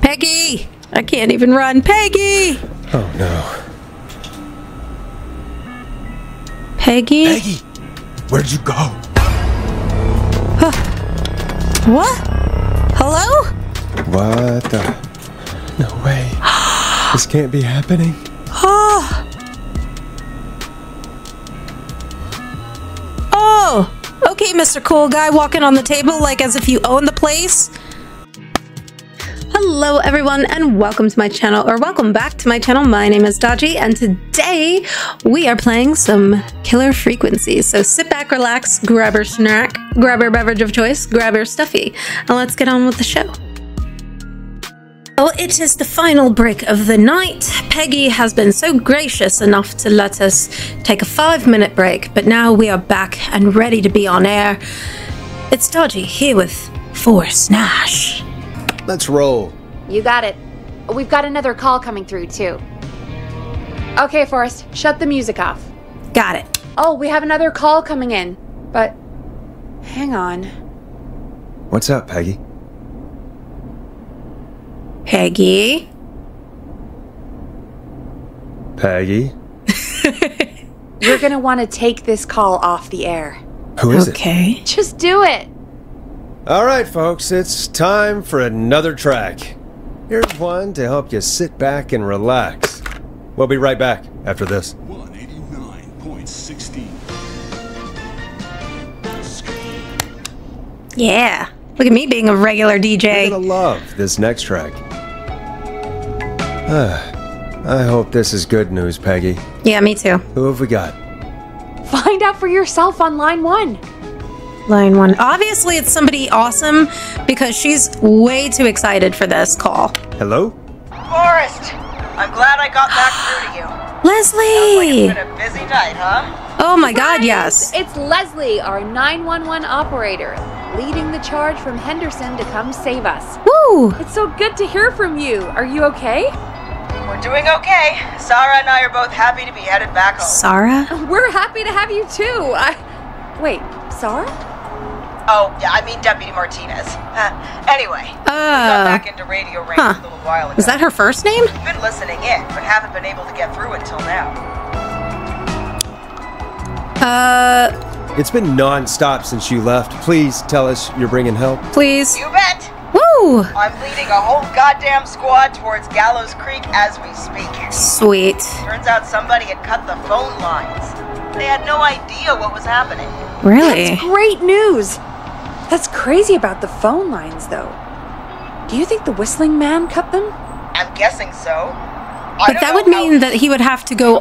Peggy! I can't even run. Peggy! Oh, no. Peggy? Peggy! Where'd you go? Huh. What? Hello? What the? No way. This can't be happening. Oh! Oh! Okay, Mr. Cool Guy, walking on the table like as if you own the place. Hello everyone and welcome to my channel, or welcome back to my channel. My name is Dodgy and today we are playing some Killer Frequencies. So sit back, relax, grab your snack, grab your beverage of choice, grab your stuffy, and let's get on with the show. Well, it is the final break of the night. Peggy has been so gracious enough to let us take a 5-minute break, but now we are back and ready to be on air. It's Dodgy here with Forrest Nash. Let's roll. You got it. We've got another call coming through, too. Okay, Forrest, shut the music off. Got it. Oh, we have another call coming in, but hang on. What's up, Peggy? Peggy? Peggy? You're gonna want to take this call off the air. Who is it? Okay. Just do it. All right, folks, it's time for another track. Here's one to help you sit back and relax. We'll be right back after this. 189.16. Yeah, look at me being a regular DJ. You're gonna love this next track. I hope this is good news, Peggy. Yeah, me too. Who have we got? Find out for yourself on line one. Line one. Obviously, it's somebody awesome because she's way too excited for this call. Hello? Forrest, I'm glad I got back through to you. Leslie! Sounds like it's been a busy night, huh? Oh my God, yes. It's Leslie, our 911 operator, leading the charge from Henderson to come save us. Woo! It's so good to hear from you. Are you okay? We're doing okay. Sarah and I are both happy to be headed back home. Sarah? We're happy to have you too. Wait, Sarah? Oh, yeah, I mean Deputy Martinez. Anyway, we got back into radio range a little while ago. Is that her first name? I've been listening in, but haven't been able to get through until now. It's been non-stop since you left. Please tell us you're bringing help. Please. You bet. Woo! I'm leading a whole goddamn squad towards Gallows Creek as we speak. Sweet. Turns out somebody had cut the phone lines. They had no idea what was happening. Really? That's great news. That's crazy about the phone lines, though. Do you think the whistling man cut them? I'm guessing so. But that would mean that he would have to go...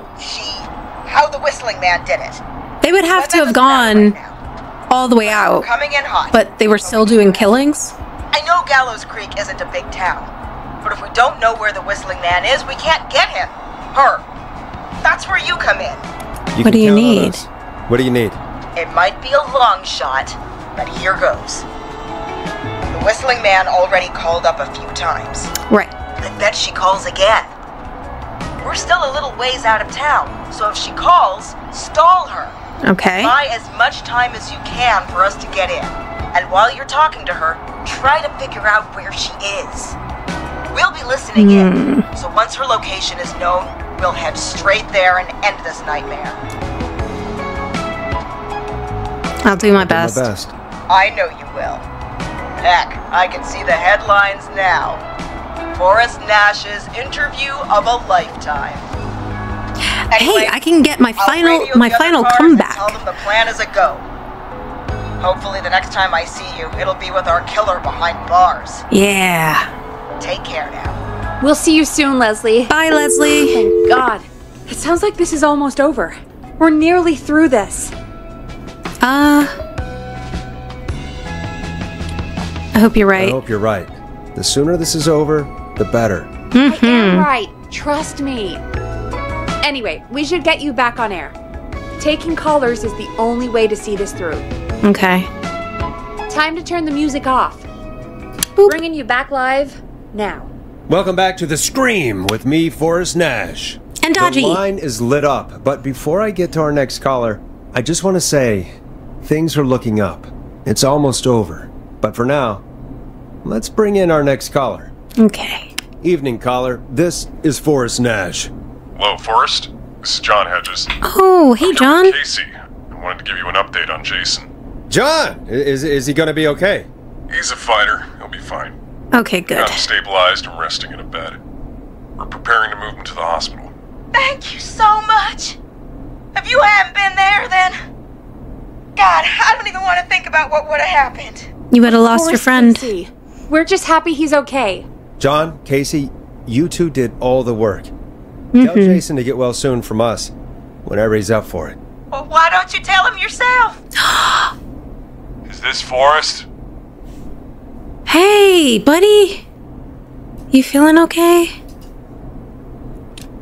How the whistling man did it. They would have to have gone all the way out. Coming in hot. But they were still doing killings? I know Gallows Creek isn't a big town. But if we don't know where the whistling man is, we can't get him. Her. That's where you come in. What do you need? What do you need? It might be a long shot. But here goes. The whistling man already called up a few times. Right. I bet she calls again. We're still a little ways out of town, so if she calls, stall her. Okay. Buy as much time as you can for us to get in. And while you're talking to her, try to figure out where she is. We'll be listening in, so once her location is known, we'll head straight there and end this nightmare. I'll do my best. I know you will. Heck, I can see the headlines now. Forrest Nash's interview of a lifetime. Anyway, hey, I can get my final comeback. Tell them the plan is a go. Hopefully the next time I see you, it'll be with our killer behind bars. Yeah. Take care now. We'll see you soon, Leslie. Bye, Leslie. Thank God. It sounds like this is almost over. We're nearly through this. I hope you're right. I hope you're right. The sooner this is over, the better. I am right. Trust me. Anyway, we should get you back on air. Taking callers is the only way to see this through. Okay. Time to turn the music off. Boop. Bringing you back live now. Welcome back to The Scream with me, Forrest Nash. And Dodgy. The line is lit up, but before I get to our next caller, I just want to say... things are looking up. It's almost over. But for now, let's bring in our next caller. Okay. Evening, caller. This is Forrest Nash. Hello, Forrest. This is John Hedges. Oh, hey, John. I'm Casey. I wanted to give you an update on Jason. John! Is he gonna be okay? He's a fighter. He'll be fine. Okay, good. I'm stabilized and resting in a bed. We're preparing to move him to the hospital. Thank you so much! If you hadn't been there, then... God, I don't even want to think about what would have happened. You would have lost your friend. Casey. We're just happy he's okay. John, Casey, you two did all the work. Tell Jason to get well soon from us, whenever he's up for it. Well, why don't you tell him yourself? Is this Forrest? Hey, buddy. You feeling okay?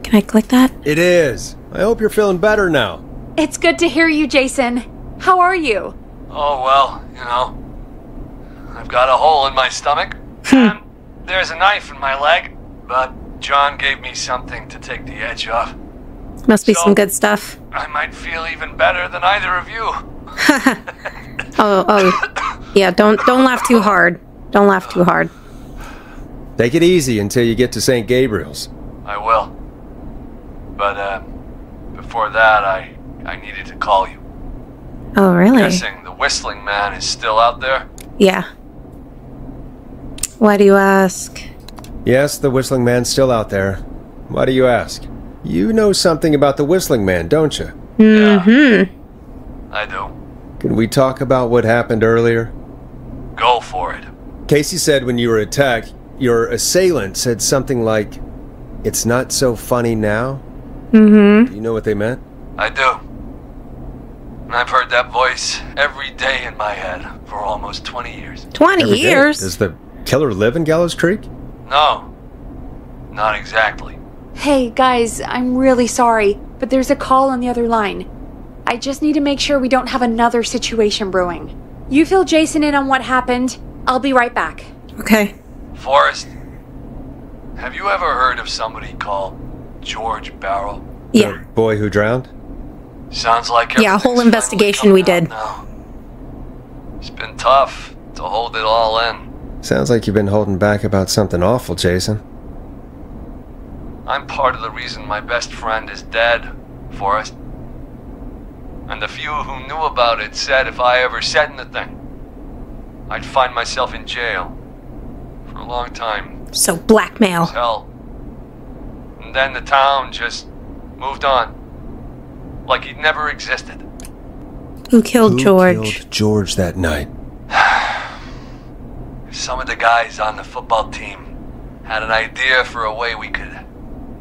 Can I click that? It is. I hope you're feeling better now. It's good to hear you, Jason. How are you? Oh, well, you know, I've got a hole in my stomach. There's a knife in my leg, but John gave me something to take the edge off. Must be some good stuff. I might feel even better than either of you. Oh, yeah, don't laugh too hard. Don't laugh too hard. Take it easy until you get to St. Gabriel's. I will. But before that, I needed to call you. Oh, really? I'm guessing the whistling man is still out there? Yeah. Why do you ask? Yes, the whistling man's still out there. Why do you ask? You know something about the whistling man, don't you? Mm-hmm. Yeah, I do. Can we talk about what happened earlier? Go for it. Casey said when you were attacked, your assailant said something like, "It's not so funny now." Mm-hmm. Do you know what they meant? I do. And I've heard that voice every day in my head for almost 20 years. 20 years? Does the killer live in Gallows Creek? No. Not exactly. Hey, guys, I'm really sorry, but there's a call on the other line. I just need to make sure we don't have another situation brewing. You fill Jason in on what happened. I'll be right back. Okay. Forrest, have you ever heard of somebody called George Barrel? Yeah. The boy who drowned? Sounds like everything's finally coming out now. Yeah, a whole investigation we did. It's been tough to hold it all in. Sounds like you've been holding back about something awful, Jason. I'm part of the reason my best friend is dead, Forrest. And the few who knew about it said if I ever said anything, I'd find myself in jail for a long time. So blackmail. Hell. And then the town just moved on, like he'd never existed. Who killed George that night? Some of the guys on the football team had an idea for a way we could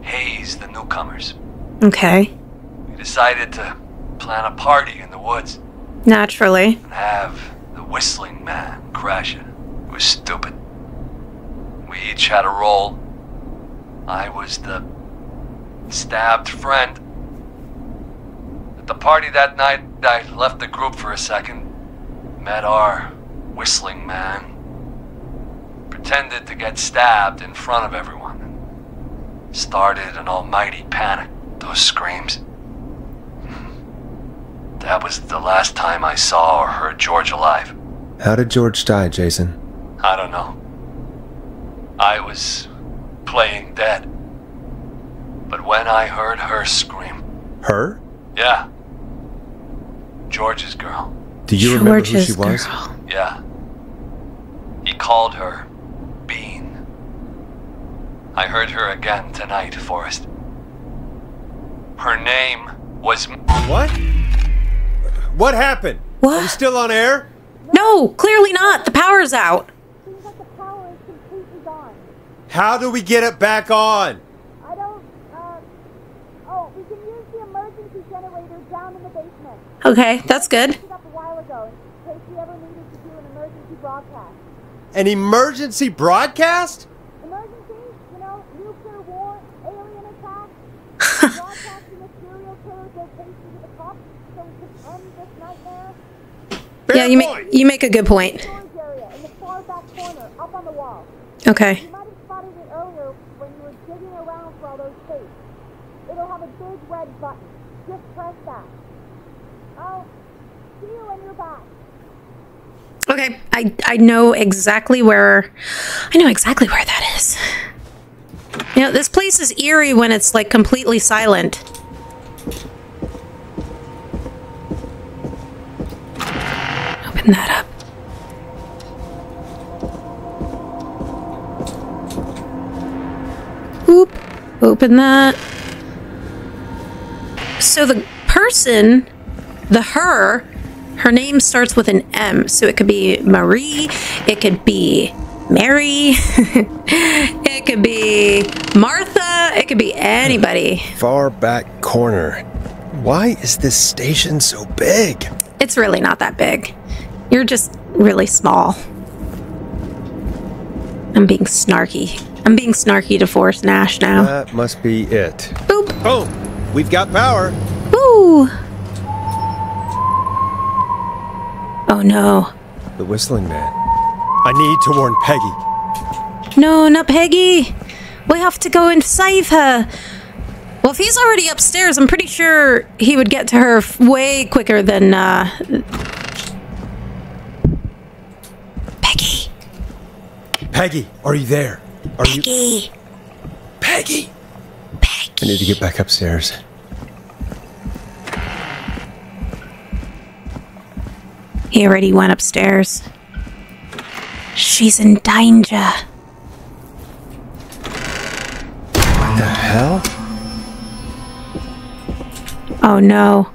haze the newcomers. Okay. We decided to plan a party in the woods. Naturally. And have the whistling man crash it. It was stupid. We each had a role. I was the stabbed friend. At the party that night, I left the group for a second, met our whistling man, pretended to get stabbed in front of everyone, and started an almighty panic. Those screams. That was the last time I saw or heard George alive. How did George die, Jason? I don't know. I was playing dead. But when I heard her scream... Her? Yeah. George's girl. Do you remember who she was? Yeah. He called her Bean. I heard her again tonight, Forrest. Her name was... What? What happened? What? Are we still on air? No, clearly not. The power's out. She said the power is completely gone. How do we get it back on? I don't, oh, we can use the emergency generator down in the basement. Okay, that's good. We picked it up a while ago in case we ever needed to do an emergency broadcast. An emergency broadcast? Emergency, you know, nuclear war, alien attack, broadcast the serial killer goes into the cops. Yeah, you make a good point. Okay. Okay, I know exactly where that is. You know, this place is eerie when it's like completely silent. Open that up. Oop. Open that. So the person, her name starts with an M. So it could be Marie, it could be Mary, it could be Martha, it could be anybody. Far back corner. Why is this station so big? It's really not that big. You're just really small. I'm being snarky. I'm being snarky to Forrest Nash now. That must be it. Boop. Boom. We've got power. Woo. Oh no. The whistling man. I need to warn Peggy. No, not Peggy. We have to go and save her. Well, if he's already upstairs, I'm pretty sure he would get to her way quicker than, Peggy. Peggy, are you there? Are Peggy. You... Peggy. Peggy. I need to get back upstairs. He already went upstairs. She's in danger. What the hell? Oh no.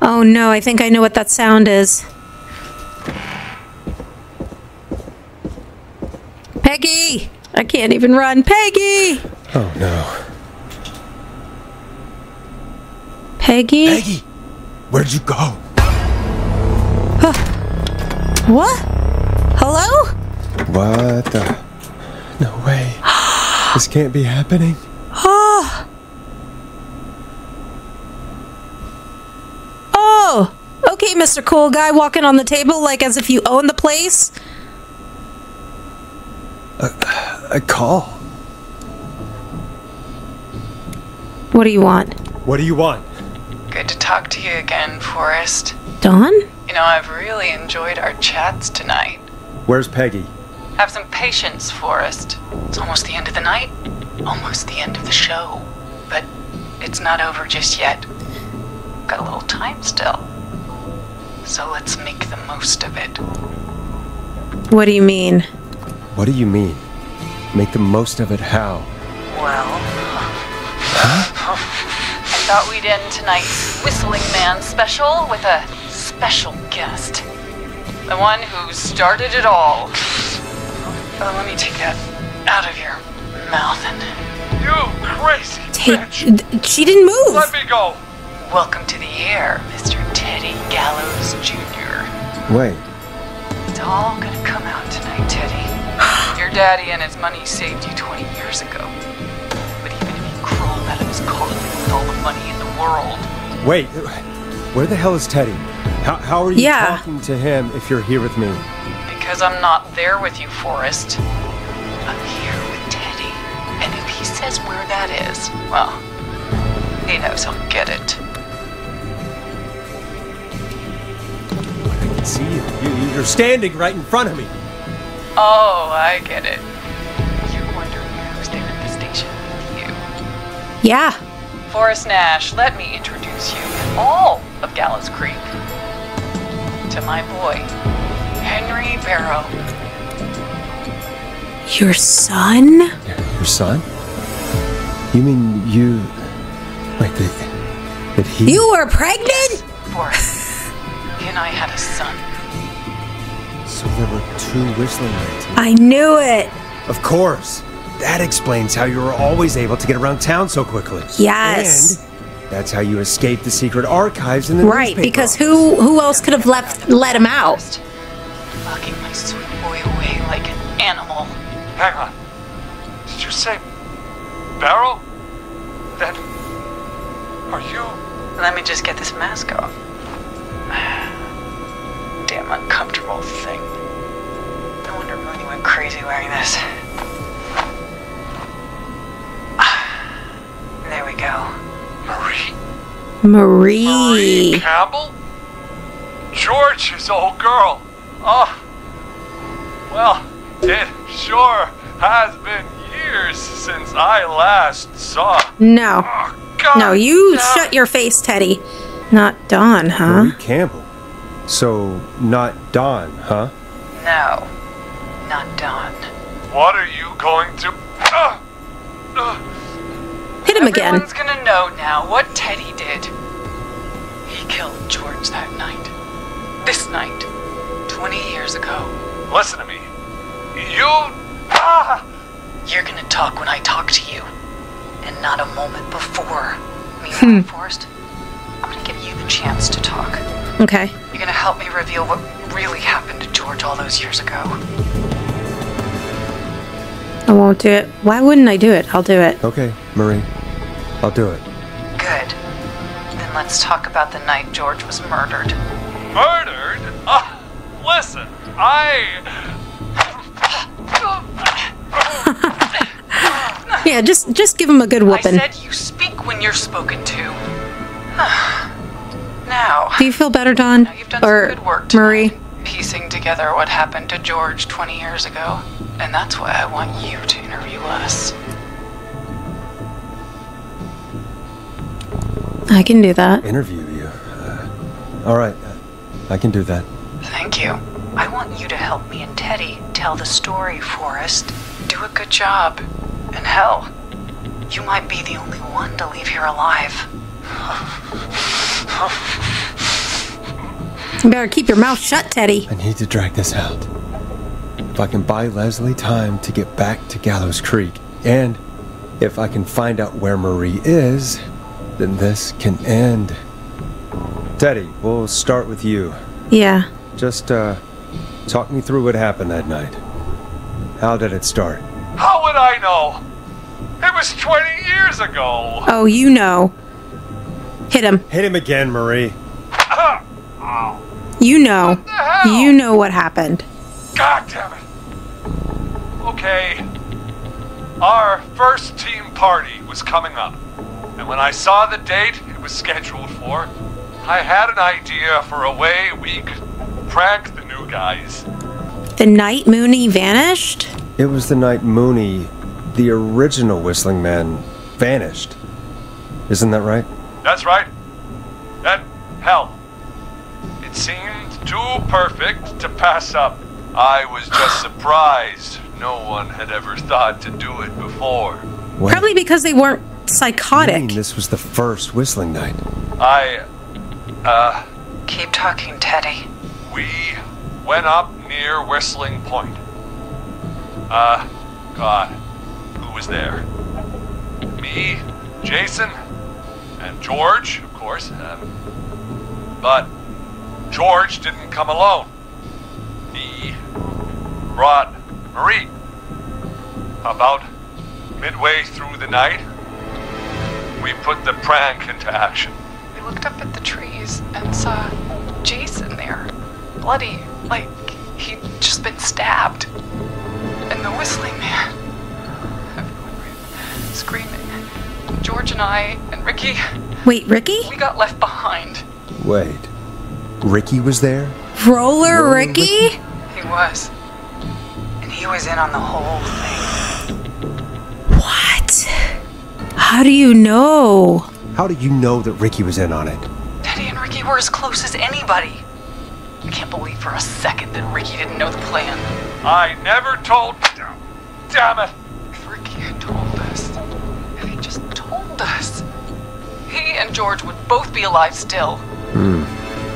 Oh no, I think I know what that sound is. Peggy! I can't even run. Peggy! Oh no. Peggy? Peggy! Where'd you go? What? Hello? What the? No way. This can't be happening. Oh. Oh. Okay, Mr. Cool Guy walking on the table like as if you own the place. A call. What do you want? What do you want? Good to talk to you again, Forrest. Dawn? You know, I've really enjoyed our chats tonight. Where's Peggy? Have some patience, Forrest. It's almost the end of the night. Almost the end of the show. But it's not over just yet. Got a little time still. So let's make the most of it. What do you mean? What do you mean? Make the most of it how? Well... Huh? I thought we'd end tonight's Whistling Man special with a... special guest. The one who started it all. Oh, let me take that out of your mouth and... You crazy bitch! She didn't move! Let me go! Welcome to the air, Mr. Teddy Gallows Jr. Wait. It's all gonna come out tonight, Teddy. Your daddy and his money saved you 20 years ago. But even if you crawled out of his coffin with all the money in the world... Wait, where the hell is Teddy? How are you talking to him if you're here with me? Because I'm not there with you, Forrest. I'm here with Teddy. And if he says where that is, well, he knows he'll get it. I can see you. You're standing right in front of me. Oh, I get it. You're wondering who's there at the station with you. Yeah. Forrest Nash, let me introduce you to all of Gallows Creek. To my boy, Henry Barrow. Your son? Your son? You mean you... Wait, did he... You were pregnant? Yes, Forrest. He and I had a son. So there were two whistling men. I knew it! Of course. That explains how you were always able to get around town so quickly. Yes. And that's how you escaped the secret archives in the newspaper. Right, because who else could have let him out? Locking my sweet boy away like an animal. Hang on. Did you say Barrel? That... Are you... Let me just get this mask off. Damn uncomfortable thing. No wonder Mooney went crazy wearing this. There we go. Marie Campbell? George's old girl. Oh, well, it sure has been years years since I last saw. No. Oh, God, no, you shut your face, Teddy. Not Don, huh? Marie Campbell. So, not Don, huh? No, not Don. What are you going to... Hit him again. Everyone's gonna know now what Teddy did. He killed George that night. This night. 20 years ago. Listen to me. You... You're gonna talk when I talk to you. And not a moment before. Meanwhile, Forrest, I'm gonna give you the chance to talk. Okay. You're gonna help me reveal what really happened to George all those years ago. I won't do it. Why wouldn't I do it? I'll do it. Okay, Marie. I'll do it. Good. Then let's talk about the night George was murdered. Murdered? Listen, I... Yeah, just give him a good whooping. I said you speak when you're spoken to. Now... Do you feel better, Don? Now you've done some good work tonight, Marie? Piecing together what happened to George 20 years ago. And that's why I want you to interview us. I can do that. Interview you? Alright, I can do that. Thank you. I want you to help me and Teddy tell the story, Forrest. Do a good job. And hell, you might be the only one to leave here alive. You better keep your mouth shut, Teddy. I need to drag this out. If I can buy Leslie time to get back to Gallows Creek, and if I can find out where Marie is, then this can end. Teddy, we'll start with you. Yeah. Just, talk me through what happened that night. How did it start? How would I know? It was 20 years ago. Oh, you know. Hit him. Hit him again, Marie. You know. What the hell? You know what happened. God damn it! Okay, our first team party was coming up, and when I saw the date it was scheduled for, I had an idea for a way we could prank the new guys. The night Mooney vanished? It was the night Mooney, the original Whistling Man, vanished. Isn't that right? That's right. And hell, it seemed too perfect to pass up. I was just surprised no one had ever thought to do it before. Wait. Probably because they weren't psychotic. I mean, this was the first whistling night. Keep talking, Teddy. We went up near Whistling Point. God, who was there? Me, Jason, and George, of course. But George didn't come alone. He brought Marie. About midway through the night, we put the prank into action. We looked up at the trees and saw Jason there, bloody, like he'd just been stabbed. And the Whistling Man, screaming. George and I and Ricky. Wait, Ricky? We got left behind. Wait, Ricky was there? Roller Ricky? He was. And he was in on the whole thing. What? How do you know? How do you know that Ricky was in on it? Teddy and Ricky were as close as anybody. I can't believe for a second that Ricky didn't know the plan. I never told... Damn it! If Ricky had told us... If he just told us... He and George would both be alive still.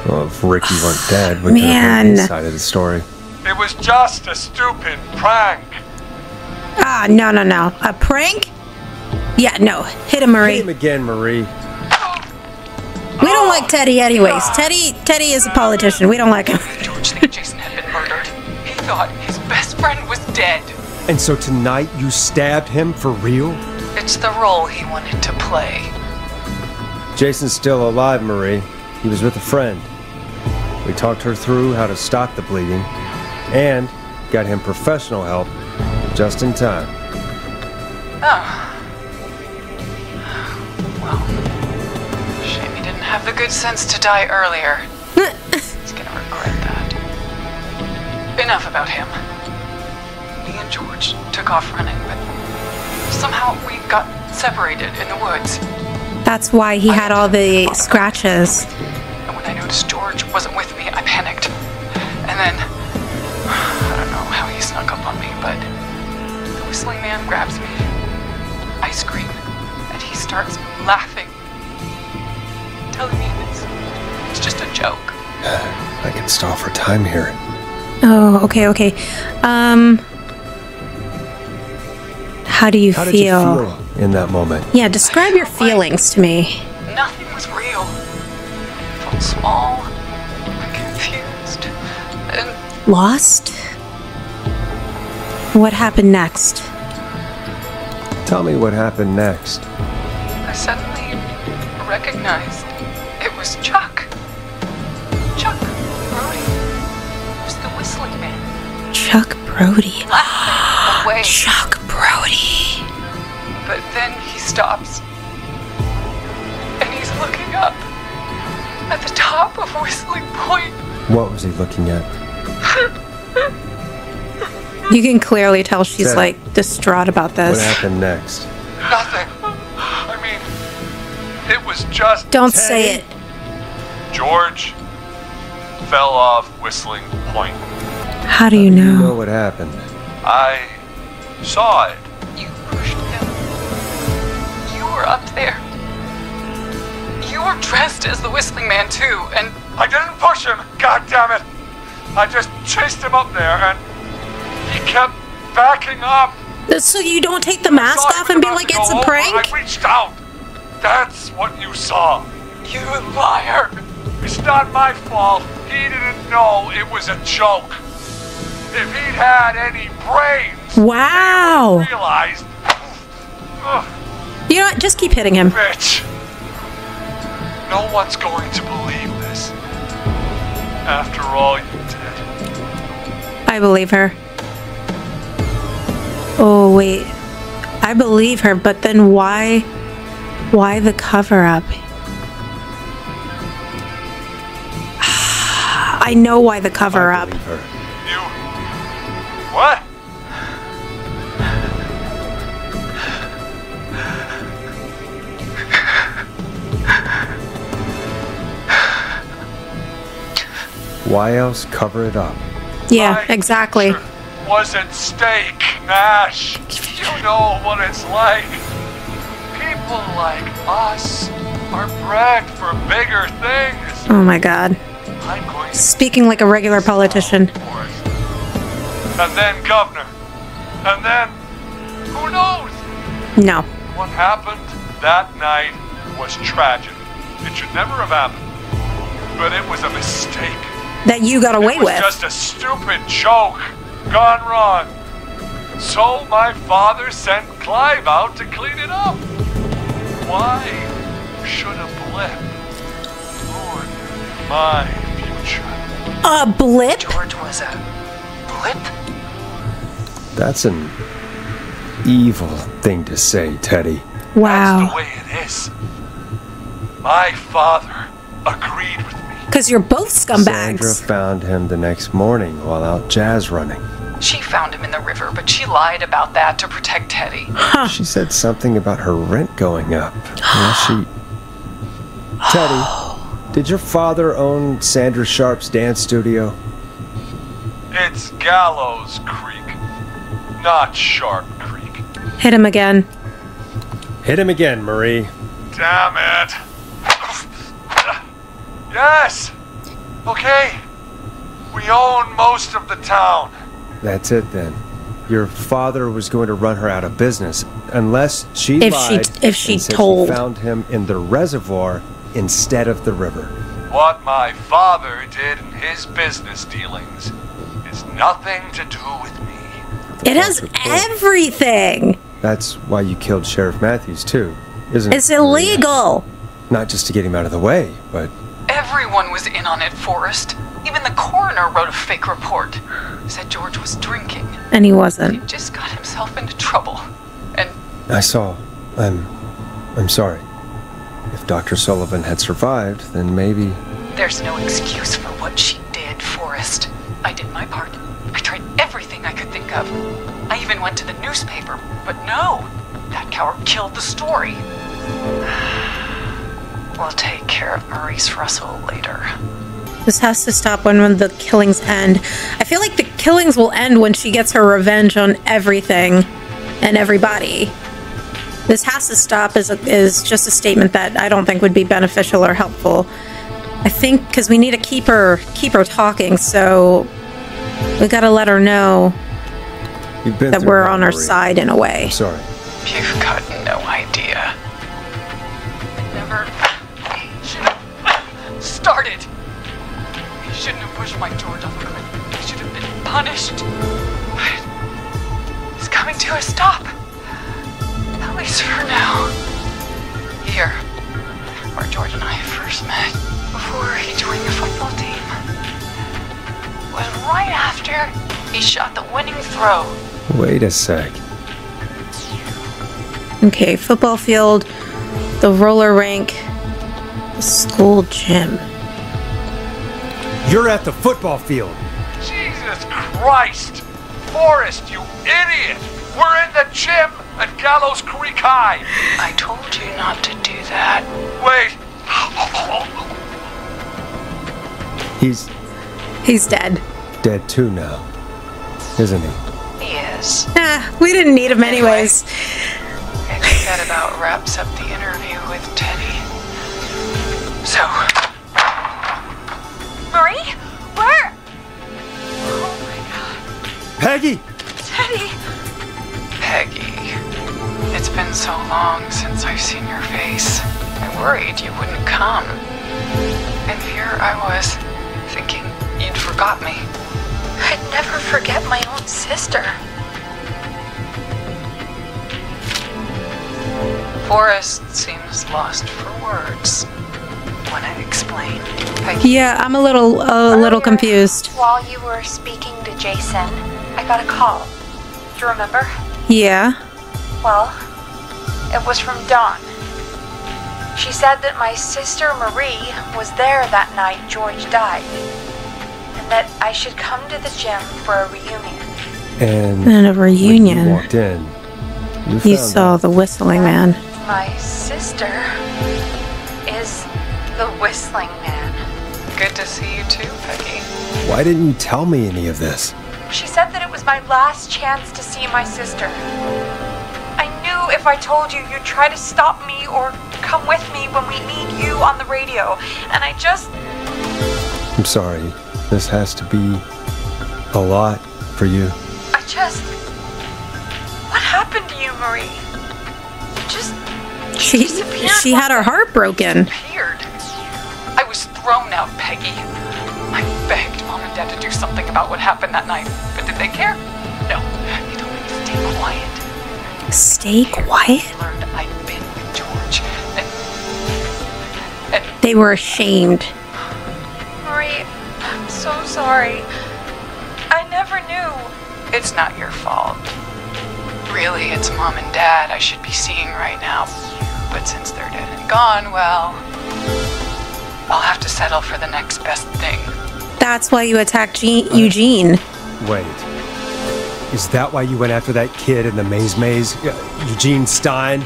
Well, if Ricky weren't dead, we could have heard his side of the story. It was just a stupid prank. Ah, no, no, no. A prank? Yeah, no. Hit him, Marie. Hit him again, Marie. We don't like Teddy anyways. Teddy is a politician. We don't like him. George thought Jason had been murdered. He thought his best friend was dead. And so tonight you stabbed him for real? It's the role he wanted to play. Jason's still alive, Marie. He was with a friend. We talked her through how to stop the bleeding and got him professional help just in time. Oh. Well, shame he didn't have the good sense to die earlier. He's gonna regret that. Enough about him. Me and George took off running, but somehow we got separated in the woods. That's why he had all the scratches. And when I noticed George wasn't with me, I panicked. And then, I don't know how he snuck up on me, but the whistling man grabs me. I scream, and he starts laughing, telling me it's just a joke. I can stall for time here. Oh, okay, okay. How did you feel in that moment? Yeah, describe your feelings to me. Nothing was real. I felt small, confused, and lost. What happened next? Tell me what happened next. I suddenly recognized it was Chuck. Chuck Brody. It was the whistling man. Chuck Brody. Away. Chuck Brody. But then he stops. And he's looking up at the top of Whistling Point. What was he looking at? You can clearly tell she's like distraught about this. What happened next? Nothing. I mean, it was just. Don't say it. George fell off Whistling Point. How do you know? You know what happened? I saw it. You pushed him. You were up there. You were dressed as the whistling man too, and I didn't push him. God damn it! I just chased him up there and. He kept backing up. So you don't take the mask off and be like, it's a prank? I reached out. That's what you saw. You liar. It's not my fault. He didn't know it was a joke. If he'd had any brains, wow. He realized. You know what? Just keep hitting him. Bitch. No one's going to believe this. After all you did. I believe her. Oh, wait. I believe her, but then why the cover-up? I know why the cover-up. You... What? Why else cover it up? Yeah, exactly. Sure. Was at stake, Nash. You know what it's like. People like us are bred for bigger things. Oh my God. I'm going to speaking like a regular politician. And then governor. And then who knows? No. What happened that night was tragic. It should never have happened. But it was a mistake. That you got away with. It was just a stupid joke. Gone wrong. So my father sent Clive out to clean it up. Why should a blip ruin my future? A blip? George was a blip? That's an evil thing to say, Teddy. Wow. That's the way it is. My father agreed with me. Because you're both scumbags. Sandra found him the next morning while out jazz running. She found him in the river, but she lied about that to protect Teddy. Huh. She said something about her rent going up. Teddy, did your father own Sandra Sharp's dance studio? It's Gallows Creek, not Sharp Creek. Hit him again. Hit him again, Marie. Damn it. Yes! Okay. We own most of the town. That's it then. Your father was going to run her out of business unless she lied and found him in the reservoir instead of the river. What my father did in his business dealings is nothing to do with me. It has everything. That's why you killed Sheriff Matthews too, isn't it? It's illegal. Not just to get him out of the way, but everyone was in on it, Forrest. Even the coroner wrote a fake report. Said George was drinking. And he wasn't. He just got himself into trouble. And I saw. I'm sorry. If Dr. Sullivan had survived, then maybe. There's no excuse for what she did, Forrest. I did my part. I tried everything I could think of. I even went to the newspaper, but no. That coward killed the story. We'll take care of Maurice Russell later. This has to stop when the killings end. I feel like the killings will end when she gets her revenge on everything and everybody. This has to stop is just a statement that I don't think would be beneficial or helpful. I think because we need to keep her talking, so we gotta let her know that we're on her side in a way. I'm sorry. You've got no idea. I never should have started. You shouldn't have pushed my George off of it. You should have been punished. But it's coming to a stop. At least for now. Here, where George and I first met before he joined the football team, was right after he shot the winning throw. Wait a sec. Okay, football field, the roller rink, the school gym. You're at the football field. Jesus Christ! Forrest, you idiot! We're in the gym at Gallows Creek High! I told you not to do that. Wait! He's dead. Dead too now, isn't he? He is. Ah, we didn't need him anyways. I think that about wraps up the interview with Teddy. So... Marie? Where? Oh my god. Peggy! Teddy! Peggy, it's been so long since I've seen your face. I worried you wouldn't come. And here I was, thinking you'd forgot me. I'd never forget my own sister. Forrest seems lost for words when I explain. Peggy. Yeah, I'm a little confused. While you were speaking to Jason, I got a call. Do you remember? Yeah. Well, it was from Dawn. She said that my sister Marie was there that night George died, and that I should come to the gym for a reunion. And a reunion. When you walked in, you saw the Whistling Man. My sister is the Whistling Man. Good to see you too, Peggy. Why didn't you tell me any of this? She said that it was my last chance to see my sister. I knew if I told you, you'd try to stop me or come with me when we need you on the radio. And I just... I'm sorry. This has to be a lot for you. I just... What happened to you, Marie? You just... She disappeared. She had her heart broken. Disappeared. I was thrown out, Peggy. I begged Mom and Dad to do something about what happened that night, but did they care? No, they told me to stay quiet. Stay quiet? I learned I'd been with George, and they were ashamed. Marie, I'm so sorry. I never knew. It's not your fault. Really, it's Mom and Dad I should be seeing right now, but since they're dead and gone, well, I'll have to settle for the next best thing. That's why you attacked Eugene. Wait. Is that why you went after that kid in the maze? Eugene Stein?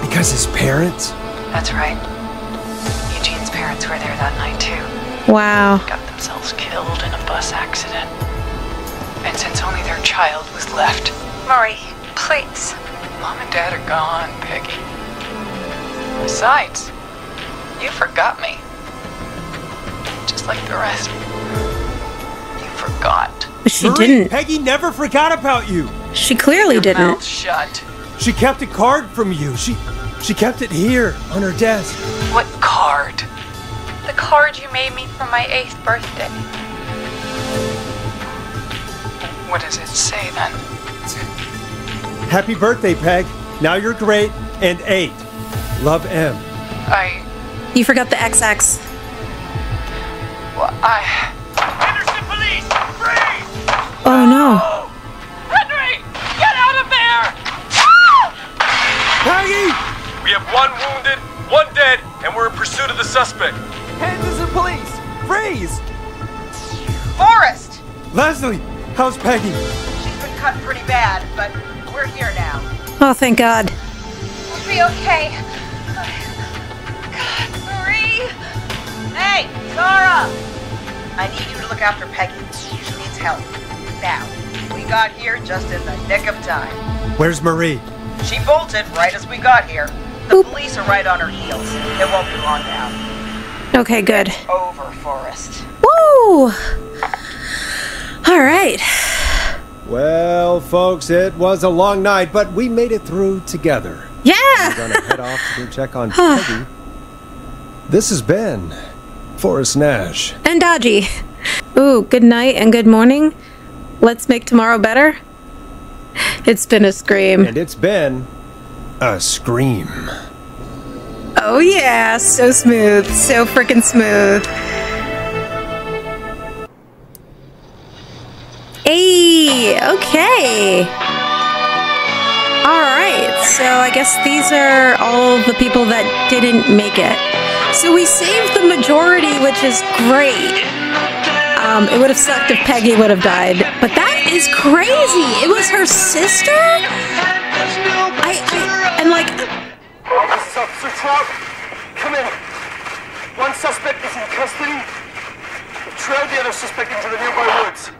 Because his parents? That's right. Eugene's parents were there that night, too. Wow. They got themselves killed in a bus accident. And since only their child was left... Marie, please. Mom and Dad are gone, Peggy. Besides, you forgot me. Just like the rest. You forgot. She didn't. Peggy never forgot about you. She clearly didn't. Your mouth shut. She kept a card from you. She kept it here on her desk. What card? The card you made me for my 8th birthday. What does it say then? Happy birthday, Peg. Now you're great and 8. Love, M. You forgot the XX. Well, Henderson police! Freeze! Oh no! Henry! Get out of there! Peggy! We have 1 wounded, 1 dead, and we're in pursuit of the suspect. Henderson police! Freeze! Forrest! Leslie! How's Peggy? She's been cut pretty bad, but we're here now. Oh, thank God. be okay. God, Marie! Hey, Zara! I need you to look after Peggy. She needs help. Now. We got here just in the nick of time. Where's Marie? She bolted right as we got here. The police are right on her heels. It won't be long now. Okay, good. It's over, Forrest. Woo! All right. Well, folks, it was a long night, but we made it through together. Yeah! We're gonna head off to do check on Peggy. This has been Forrest Nash. And Dodgy. Ooh, good night and good morning. Let's make tomorrow better. It's been a scream. And it's been a scream. Oh yeah, so smooth. So freaking smooth. Hey, okay. Alright, so I guess these are all the people that didn't make it. So we saved the majority, which is great. It would have sucked if Peggy would have died, but that is crazy. It was her sister. I'm like. This is Officer Trout. Come in. One suspect is in custody. We've trailed the other suspect into the nearby woods.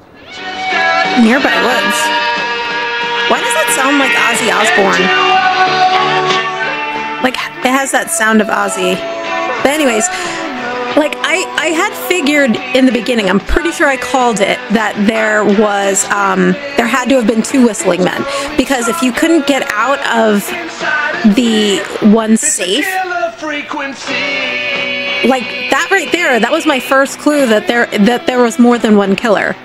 Nearby woods. Why does that sound like Ozzy Osbourne? Like it has that sound of Ozzy. But anyways. Like, I had figured in the beginning, I'm pretty sure I called it, that there was, there had to have been 2 whistling men. Because if you couldn't get out of the one safe, like, that right there, that was my first clue that there was more than one killer.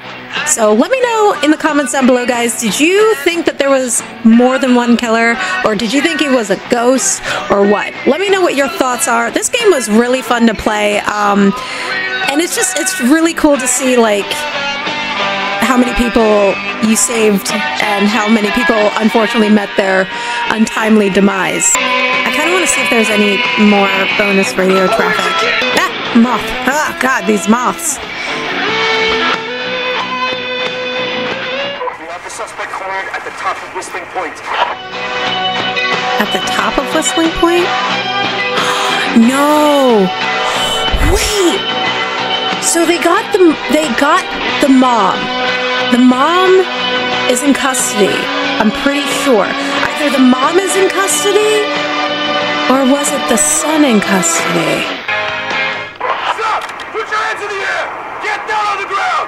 So let me know in the comments down below, guys, did you think that there was more than one killer, or did you think it was a ghost, or what? Let me know what your thoughts are. This game was really fun to play, and it's really cool to see, like, how many people you saved and how many people unfortunately met their untimely demise. I kind of want to see if there's any more bonus radio traffic. Ah, moth. Oh, God, these moths. At the top of Whistling Point. At the top of Whistling Point? No. Wait. So they got the mom. The mom is in custody. I'm pretty sure. Either the mom is in custody, or was it the son in custody? Stop! Put your hands in the air! Get down on the ground!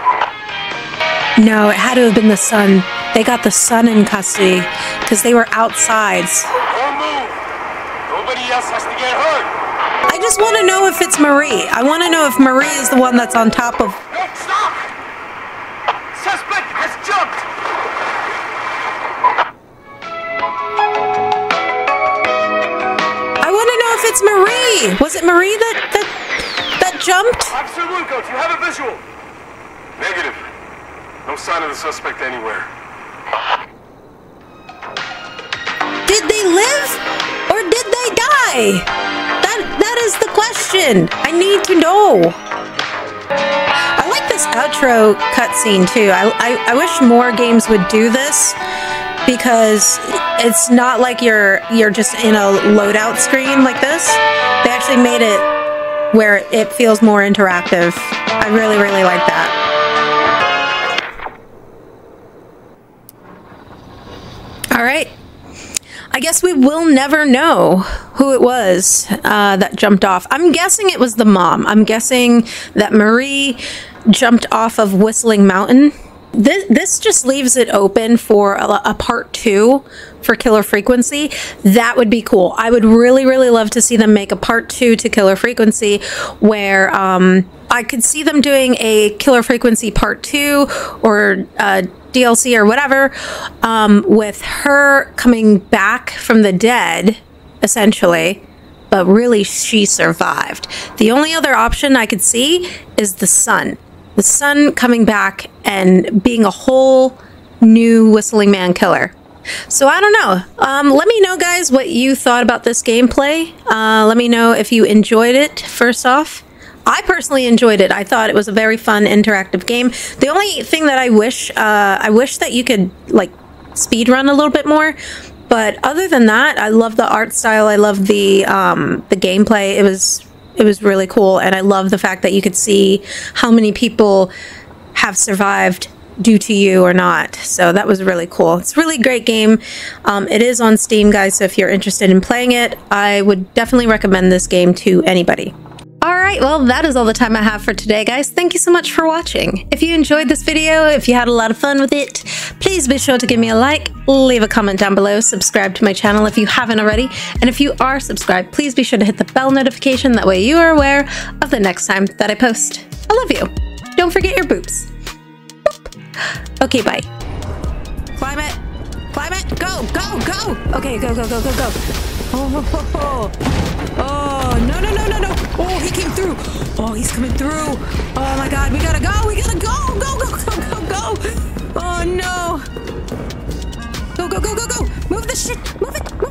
No, it had to have been the son. They got the son in custody because they were outside. Don't move. Nobody else has to get hurt. I just want to know if it's Marie. I want to know if Marie is the one that's on top of. No, stop! Suspect has jumped. I want to know if it's Marie. Was it Marie that jumped? Officer Luco, do you have a visual? Negative. No sign of the suspect anywhere. Did they live or did they die? That is the question. I need to know. I like this outro cutscene too. I wish more games would do this because it's not like you're just in a loadout screen like this. They actually made it where it feels more interactive. I really, really like that. All right, I guess we will never know who it was that jumped off. I'm guessing it was the mom. I'm guessing that Marie jumped off of Whistling Mountain. This just leaves it open for a part 2 for Killer Frequency. That would be cool. I would really, really love to see them make a part 2 to Killer Frequency where I could see them doing a Killer Frequency part 2 or DLC or whatever, with her coming back from the dead, essentially, but really she survived. The only other option I could see is the son. The son coming back and being a whole new Whistling Man killer. So I don't know. Let me know, guys, what you thought about this gameplay. Let me know if you enjoyed it, first off. I personally enjoyed it. I thought it was a very fun, interactive game. The only thing that I wish that you could, like, speedrun a little bit more, But other than that, I love the art style. I love the gameplay. It was really cool, and I love the fact that you could see how many people have survived due to you or not. So that was really cool. It's a really great game. It is on Steam, guys, so if you're interested in playing it, I would definitely recommend this game to anybody. Alright, well, that is all the time I have for today, guys. Thank you so much for watching. If you enjoyed this video, if you had a lot of fun with it, please be sure to give me a like, leave a comment down below, subscribe to my channel if you haven't already, and if you are subscribed, please be sure to hit the bell notification, that way you are aware of the next time that I post. I love you. Don't forget your boobs. Boop. Okay, bye. Climb it. Climb it. Go, go, go. Okay, go, go, go, go, go. Oh, no, no, no, no, no. Oh, he came through. Oh, he's coming through. Oh, my God. We got to go. We got to go. Go, go, go, go, go. Oh, no. Go, go, go, go, go. Move this shit. Move it. Move it.